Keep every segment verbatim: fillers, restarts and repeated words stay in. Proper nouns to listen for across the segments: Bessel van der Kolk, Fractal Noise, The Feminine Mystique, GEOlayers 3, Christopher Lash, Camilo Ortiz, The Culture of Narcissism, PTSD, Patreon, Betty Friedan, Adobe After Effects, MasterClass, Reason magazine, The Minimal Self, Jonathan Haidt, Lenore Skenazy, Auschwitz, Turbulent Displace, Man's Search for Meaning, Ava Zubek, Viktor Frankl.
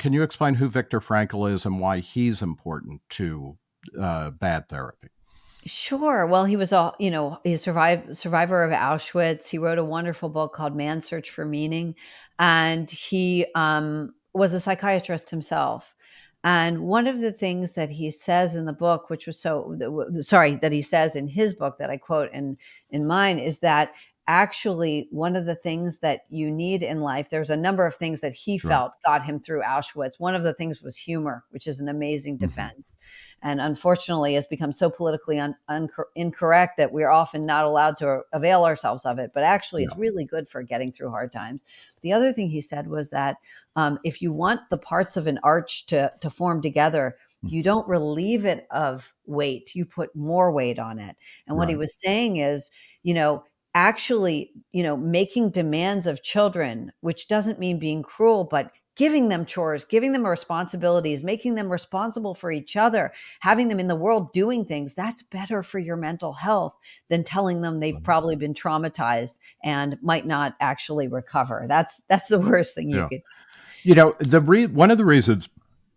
Can you explain who Viktor Frankl is and why he's important to uh, bad therapy? Sure. Well, he was a, you know, he's a survive, survivor of Auschwitz. He wrote a wonderful book called Man's Search for Meaning. And he um, was a psychiatrist himself. And one of the things that he says in the book, which was so, sorry, that he says in his book that I quote in, in mine, is that actually one of the things that you need in life, there's a number of things that he sure. felt got him through Auschwitz. One of the things was humor, which is an amazing defense. Mm-hmm. And unfortunately has become so politically un, un, incorrect that we're often not allowed to avail ourselves of it. But actually yeah. it's really good for getting through hard times. The other thing he said was that um, if you want the parts of an arch to, to form together, you don't relieve it of weight, you put more weight on it. And what right. he was saying is, you know, actually, you know, making demands of children, which doesn't mean being cruel, but giving them chores, giving them responsibilities, making them responsible for each other, having them in the world doing things, that's better for your mental health than telling them they've probably been traumatized and might not actually recover. That's that's the worst thing you yeah. could do. You know, the re one of the reasons,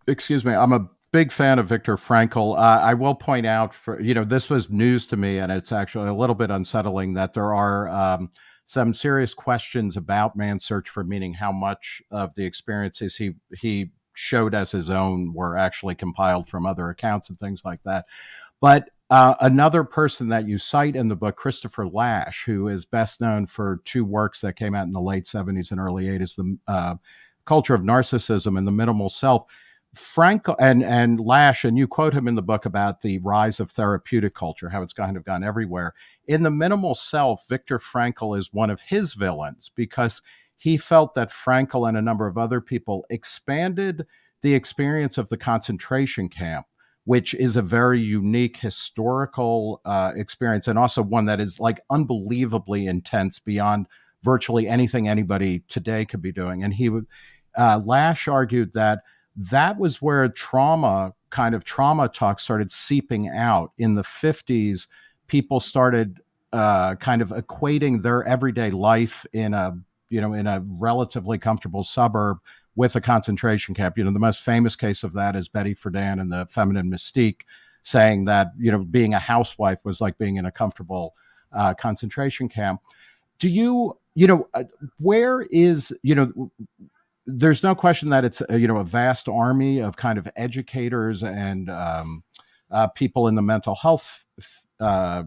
excuse me, I'm a big fan of Viktor Frankl. Uh, I will point out, for you know, this was news to me, and it's actually a little bit unsettling that there are um, some serious questions about Man's Search for Meaning, how much of the experiences he he showed as his own were actually compiled from other accounts and things like that. But uh, another person that you cite in the book, Christopher Lash, who is best known for two works that came out in the late seventies and early eighties, The uh, Culture of Narcissism and The Minimal Self. Frankl and, and Lash, and you quote him in the book about the rise of therapeutic culture, how it's kind of gone everywhere. In The Minimal Self, Viktor Frankl is one of his villains because he felt that Frankl and a number of other people expanded the experience of the concentration camp, which is a very unique historical uh, experience, and also one that is like unbelievably intense beyond virtually anything anybody today could be doing. And he would, uh, Lash argued that that was where trauma, kind of trauma talk, started seeping out. In the fifties, people started uh, kind of equating their everyday life in a, you know, in a relatively comfortable suburb with a concentration camp. You know, the most famous case of that is Betty Friedan in The Feminine Mystique, saying that, you know, being a housewife was like being in a comfortable uh, concentration camp. Do you, you know, where is, you know, there's no question that it's, you know, a vast army of kind of educators and um, uh, people in the mental health uh,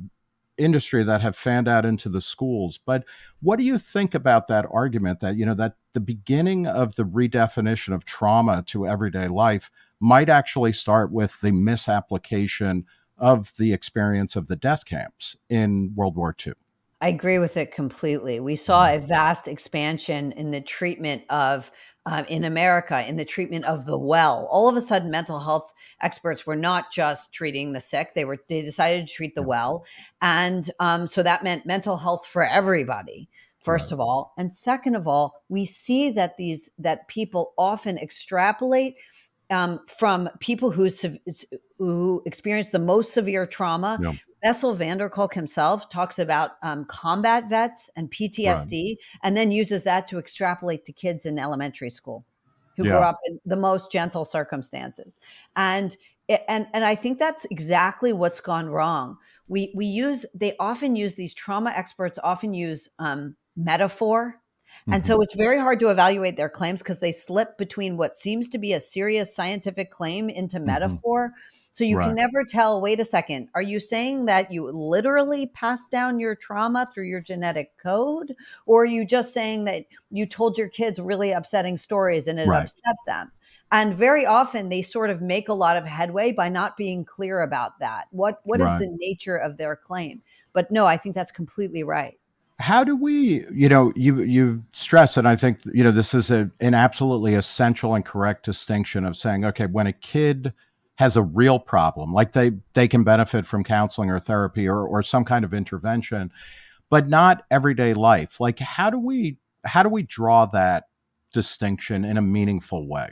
industry that have fanned out into the schools. But what do you think about that argument that, you know, that the beginning of the redefinition of trauma to everyday life might actually start with the misapplication of the experience of the death camps in World War Two? I agree with it completely. We saw a vast expansion in the treatment of, um, in America, in the treatment of the well. All of a sudden, mental health experts were not just treating the sick. They were, they decided to treat the well. And um, so that meant mental health for everybody, first of all. And second of all, we see that these, that people often extrapolate um, from people who, who experience the most severe trauma. Yeah. Bessel van der Kolk himself talks about um, combat vets and P T S D, right. and then uses that to extrapolate to kids in elementary school who yeah. grew up in the most gentle circumstances. And, and, and I think that's exactly what's gone wrong. We, we use, they often use, these trauma experts often use um, metaphor. And mm-hmm. so it's very hard to evaluate their claims because they slip between what seems to be a serious scientific claim into mm-hmm. metaphor. So you right. can never tell, wait a second, are you saying that you literally passed down your trauma through your genetic code? Or are you just saying that you told your kids really upsetting stories and it right. upset them? And very often they sort of make a lot of headway by not being clear about that. What, what right. is the nature of their claim? But no, I think that's completely right. How do we, you know, you, you stress, and I think, you know, this is a, an absolutely essential and correct distinction of saying, okay, when a kid has a real problem, like they, they can benefit from counseling or therapy or, or some kind of intervention, but not everyday life. Like, how do we, how do we draw that distinction in a meaningful way?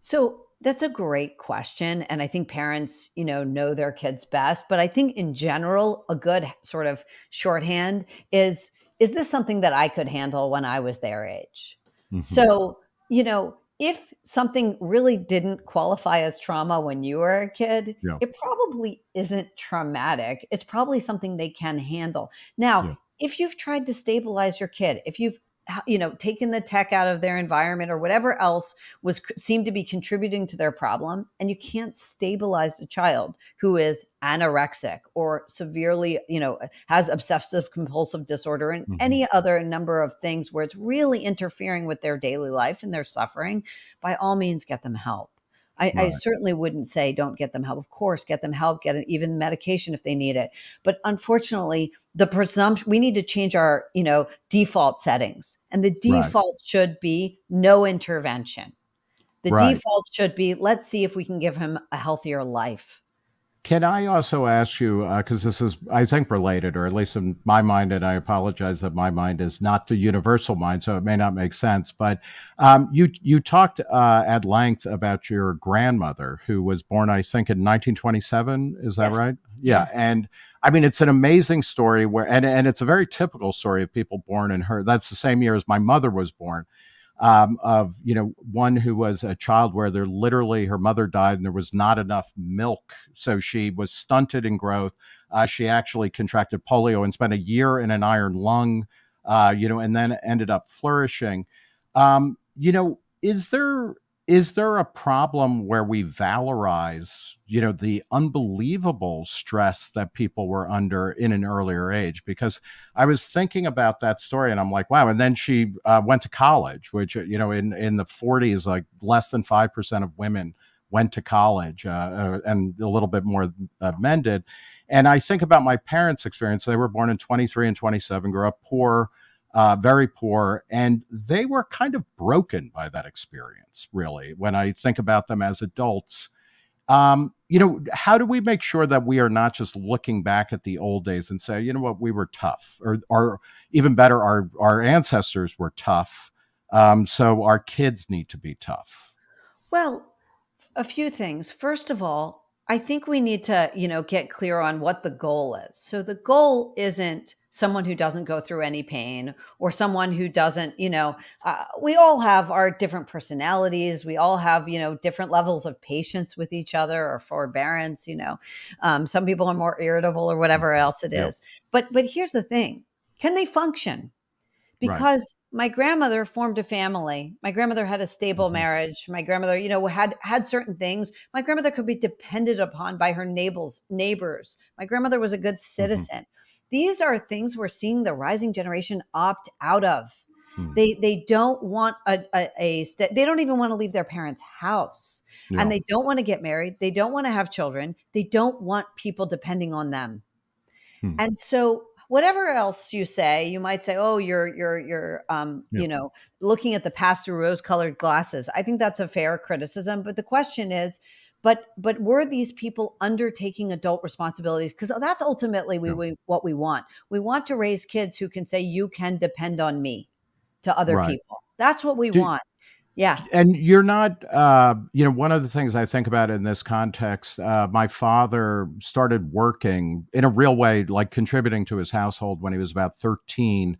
So that's a great question. And I think parents, you know, know their kids best. But I think in general, a good sort of shorthand is, is this something that I could handle when I was their age? Mm-hmm. So, you know, if something really didn't qualify as trauma when you were a kid, yeah. it probably isn't traumatic. It's probably something they can handle. Now, yeah. if you've tried to stabilize your kid, if you've you know, taken the tech out of their environment or whatever else was seemed to be contributing to their problem, and you can't stabilize a child who is anorexic or severely, you know, has obsessive compulsive disorder and mm-hmm. any other number of things where it's really interfering with their daily life and their suffering, by all means, get them help. I, right. I certainly wouldn't say don't get them help. Of course, get them help, get even medication if they need it. But unfortunately, the presumption, we need to change our, you know, default settings. And the default right. should be no intervention. The right. default should be, let's see if we can give him a healthier life. Can I also ask you, because uh, this is, I think, related, or at least in my mind, and I apologize that my mind is not the universal mind, so it may not make sense, but um, you you talked uh, at length about your grandmother, who was born, I think, in nineteen twenty-seven, is that yes. right? Yeah, and I mean, it's an amazing story, where, and, and it's a very typical story of people born in her, that's the same year as my mother was born. Um, of, you know, one who was a child where there literally her mother died and there was not enough milk. So she was stunted in growth. Uh, she actually contracted polio and spent a year in an iron lung, uh, you know, and then ended up flourishing. Um, you know, is there, is there a problem where we valorize, you know, the unbelievable stress that people were under in an earlier age? Because I was thinking about that story and I'm like, wow. And then she uh, went to college, which, you know, in, in the forties, like less than five percent of women went to college uh, and a little bit more uh, men did. And I think about my parents' experience. They were born in twenty-three and twenty-seven, grew up poor, Uh, very poor, and they were kind of broken by that experience, really, when I think about them as adults. Um, you know, how do we make sure that we are not just looking back at the old days and say, you know what, we were tough, or, or even better, our, our ancestors were tough, um, so our kids need to be tough? Well, a few things. First of all, I think we need to, you know, get clear on what the goal is. So the goal isn't someone who doesn't go through any pain or someone who doesn't, you know, uh, we all have our different personalities. We all have, you know, different levels of patience with each other or forbearance, you know, um, some people are more irritable or whatever else it yeah. is. But, but here's the thing. Can they function? Because right. my grandmother formed a family. My grandmother had a stable mm-hmm. marriage. My grandmother, you know, had had certain things. My grandmother could be depended upon by her neighbors. neighbors. My grandmother was a good citizen. Mm-hmm. These are things we're seeing the rising generation opt out of. Mm-hmm. They they don't want a, a, a st- they don't even want to leave their parents' house. No. And they don't want to get married. They don't want to have children. They don't want people depending on them. Mm-hmm. And so whatever else you say, you might say, oh, you're, you're, you're, um, yeah. you know, looking at the past through rose colored glasses. I think that's a fair criticism. But the question is, but, but were these people undertaking adult responsibilities? Because that's ultimately we, yeah. we, what we want. We want to raise kids who can say, you can depend on me to other right. people. That's what we Do- want. Yeah. And you're not, uh, you know, one of the things I think about in this context, uh, my father started working in a real way, like contributing to his household when he was about thirteen.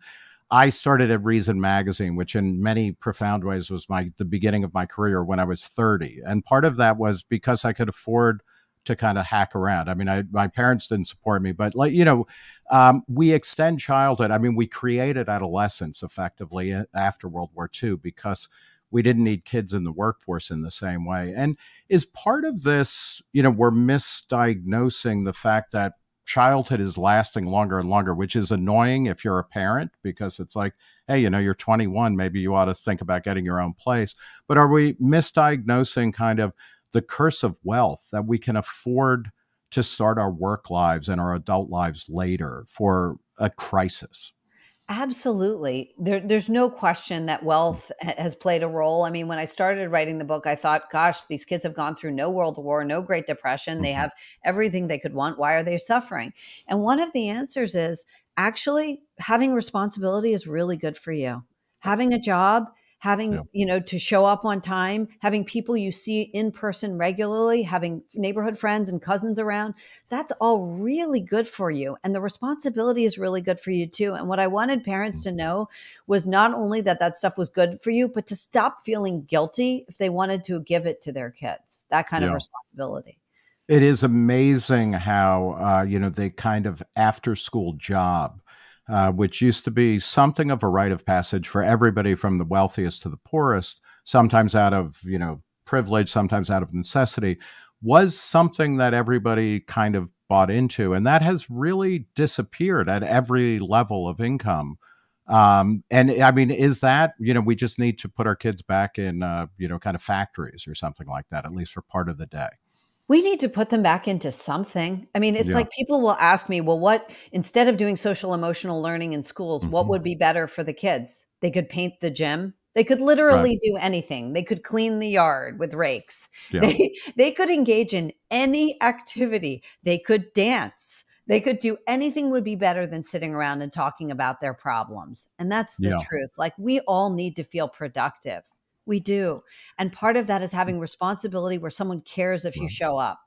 I started at Reason magazine, which in many profound ways was my the beginning of my career when I was thirty. And part of that was because I could afford to kind of hack around. I mean, I, my parents didn't support me, but like, you know, um, we extend childhood. I mean, we created adolescence effectively after World War Two because we didn't need kids in the workforce in the same way. And is part of this, you know, we're misdiagnosing the fact that childhood is lasting longer and longer, which is annoying if you're a parent, because it's like, hey, you know, you're twenty-one, maybe you ought to think about getting your own place. But are we misdiagnosing kind of the curse of wealth, that we can afford to start our work lives and our adult lives later for a crisis? Absolutely. There, there's no question that wealth has played a role. I mean, when I started writing the book, I thought, gosh, these kids have gone through no World War, no Great Depression. Mm-hmm. They have everything they could want. Why are they suffering? And one of the answers is actually having responsibility is really good for you. Having a job, having, yeah. you know, to show up on time, having people you see in person regularly, having neighborhood friends and cousins around, that's all really good for you. And the responsibility is really good for you too. And what I wanted parents to know was not only that that stuff was good for you, but to stop feeling guilty if they wanted to give it to their kids, that kind yeah. of responsibility. It is amazing how, uh, you know, the kind of after school job, Uh, which used to be something of a rite of passage for everybody from the wealthiest to the poorest, sometimes out of, you know, privilege, sometimes out of necessity, was something that everybody kind of bought into. And that has really disappeared at every level of income. Um, and I mean, is that, you know, we just need to put our kids back in, uh, you know, kind of factories or something like that, at least for part of the day. We need to put them back into something. I mean, it's yeah. like people will ask me, well, what, instead of doing social emotional learning in schools, mm-hmm. what would be better for the kids? They could paint the gym. They could literally right. do anything. They could clean the yard with rakes. Yeah. They, they could engage in any activity. They could dance. They could do anything would be better than sitting around and talking about their problems. And that's the yeah. truth. Like, we all need to feel productive. We do. And part of that is having responsibility where someone cares if you show up.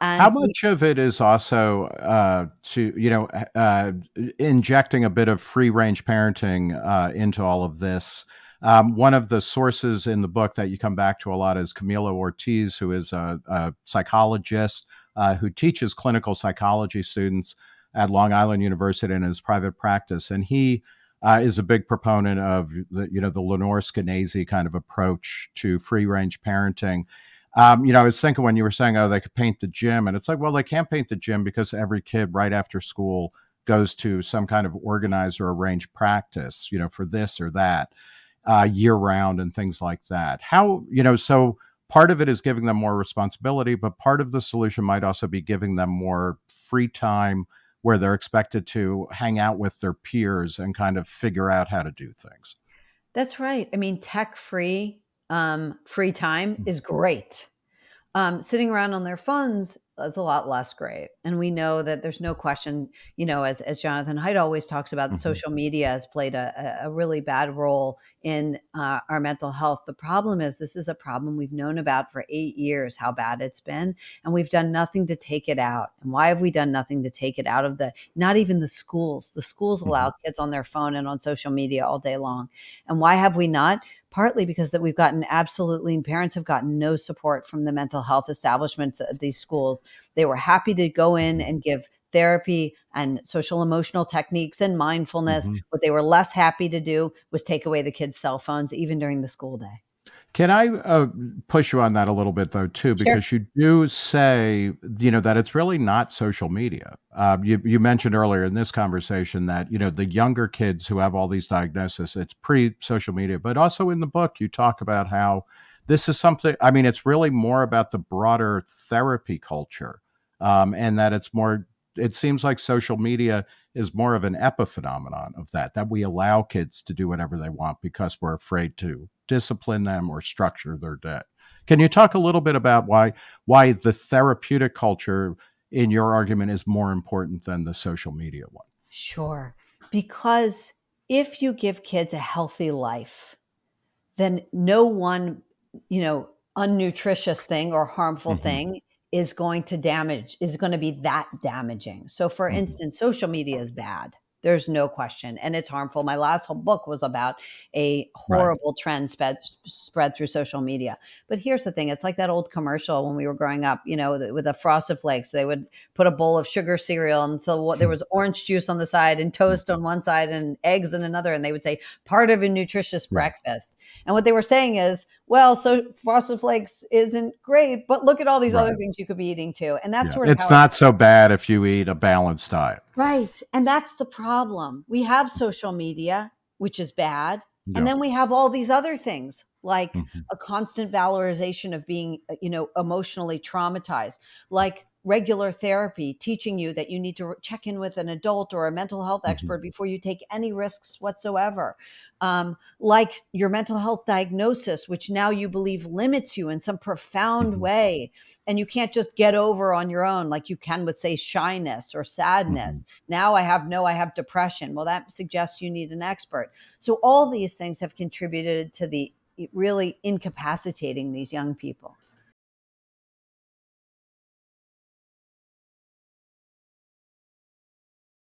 And how much of it is also uh, to, you know, uh, injecting a bit of free range parenting uh, into all of this? Um, one of the sources in the book that you come back to a lot is Camilo Ortiz, who is a, a psychologist uh, who teaches clinical psychology students at Long Island University in his private practice. And he Uh, is a big proponent of the, you know, the Lenore Skenazy kind of approach to free range parenting. Um, you know, I was thinking when you were saying, oh, they could paint the gym, and it's like, well, they can't paint the gym because every kid right after school goes to some kind of organized or arranged practice, you know, for this or that uh, year round and things like that. How, you know, so part of it is giving them more responsibility, but part of the solution might also be giving them more free time where they're expected to hang out with their peers and kind of figure out how to do things. That's right. I mean, tech-free um, free time is great. Um, sitting around on their phones is a lot less great. And we know that there's no question, you know, as, as Jonathan Haidt always talks about, mm-hmm. social media has played a, a really bad role in uh, our mental health. The problem is this is a problem we've known about for eight years, how bad it's been, and we've done nothing to take it out. And why have we done nothing to take it out of the, not even the schools? The schools mm-hmm. allow kids on their phone and on social media all day long. And why have we not? Partly because that we've gotten absolutely, and parents have gotten no support from the mental health establishments at these schools. They were happy to go in and give therapy and social emotional techniques and mindfulness. Mm-hmm. What they were less happy to do was take away the kids' cell phones, even during the school day. Can I uh, push you on that a little bit, though, too, because sure. you do say, you know, that it's really not social media. Uh, you, you mentioned earlier in this conversation that, you know, the younger kids who have all these diagnoses, it's pre-social media, but also in the book, you talk about how this is something, I mean, it's really more about the broader therapy culture um, and that it's more, it seems like social media is more of an epiphenomenon of that, that we allow kids to do whatever they want because we're afraid to discipline them or structure their day. Can you talk a little bit about why why the therapeutic culture in your argument is more important than the social media one? Sure. Because if you give kids a healthy life, then no one, you know, unnutritious thing or harmful mm-hmm. thing is going to damage, is going to be that damaging. So for mm-hmm. instance, social media is bad. There's no question. And it's harmful. My last whole book was about a horrible right. trend sped, spread through social media. But here's the thing. It's like that old commercial when we were growing up, you know, with the Frosted Flakes. They would put a bowl of sugar cereal, and so there was orange juice on the side and toast on one side and eggs on another. And they would say, part of a nutritious right. breakfast. And what they were saying is, well, so Frosted Flakes isn't great, but look at all these right. other things you could be eating too. And that's yeah. sort of it's not it so bad if you eat a balanced diet. Right. And that's the problem. We have social media, which is bad. Yeah. And then we have all these other things like mm-hmm. a constant valorization of being, you know, emotionally traumatized, like regular therapy teaching you that you need to check in with an adult or a mental health expert mm-hmm. before you take any risks whatsoever. Um, like your mental health diagnosis, which now you believe limits you in some profound mm-hmm. way. And you can't just get over on your own, like you can with, say, shyness or sadness. Mm-hmm. Now I have, no, I have depression. Well, that suggests you need an expert. So all these things have contributed to the really incapacitating these young people.